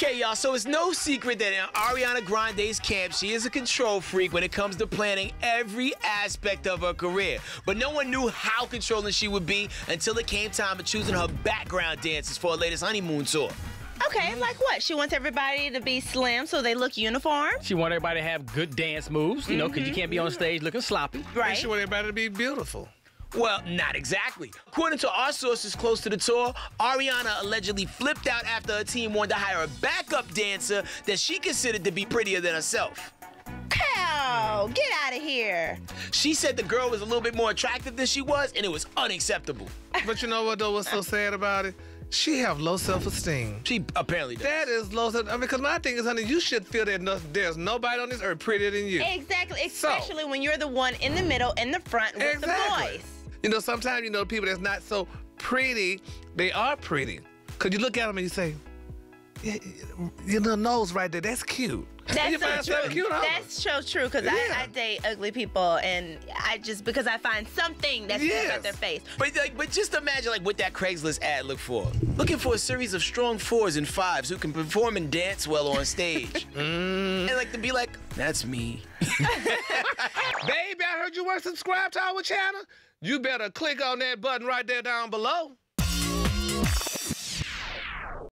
Okay, y'all, so it's no secret that in Ariana Grande's camp, she is a control freak when it comes to planning every aspect of her career. But no one knew how controlling she would be until it came time of choosing her background dances for her latest honeymoon tour. Okay, like what? She wants everybody to be slim so they look uniform. She wants everybody to have good dance moves, you know, because you can't be on stage looking sloppy. Right. And she wants everybody to be beautiful. Well, not exactly. According to our sources close to the tour, Ariana allegedly flipped out after her team wanted to hire a backup dancer that she considered to be prettier than herself. Hell, get out of here. She said the girl was a little bit more attractive than she was, and it was unacceptable. But you know what, though, what's so sad about it? She have low self-esteem. She apparently does. That is low self-esteem. I mean, because my thing is, honey, you should feel that there's nobody on this earth prettier than you. Exactly, especially when you're the one in the middle, in the front, with the boys. You know, sometimes, you know, people that's not so pretty, they are pretty. Because you look at them and you say, your little nose right there, that's cute. That's so true. Cute, huh? That's so true, because I date ugly people, and I just, because I find something that's good about their face. But just imagine, like, what that Craigslist ad looked for. Looking for a series of strong 4s and 5s who can perform and dance well on stage. And, like, to be like, that's me. Baby, I heard you weren't subscribed to our channel. You better click on that button right there down below.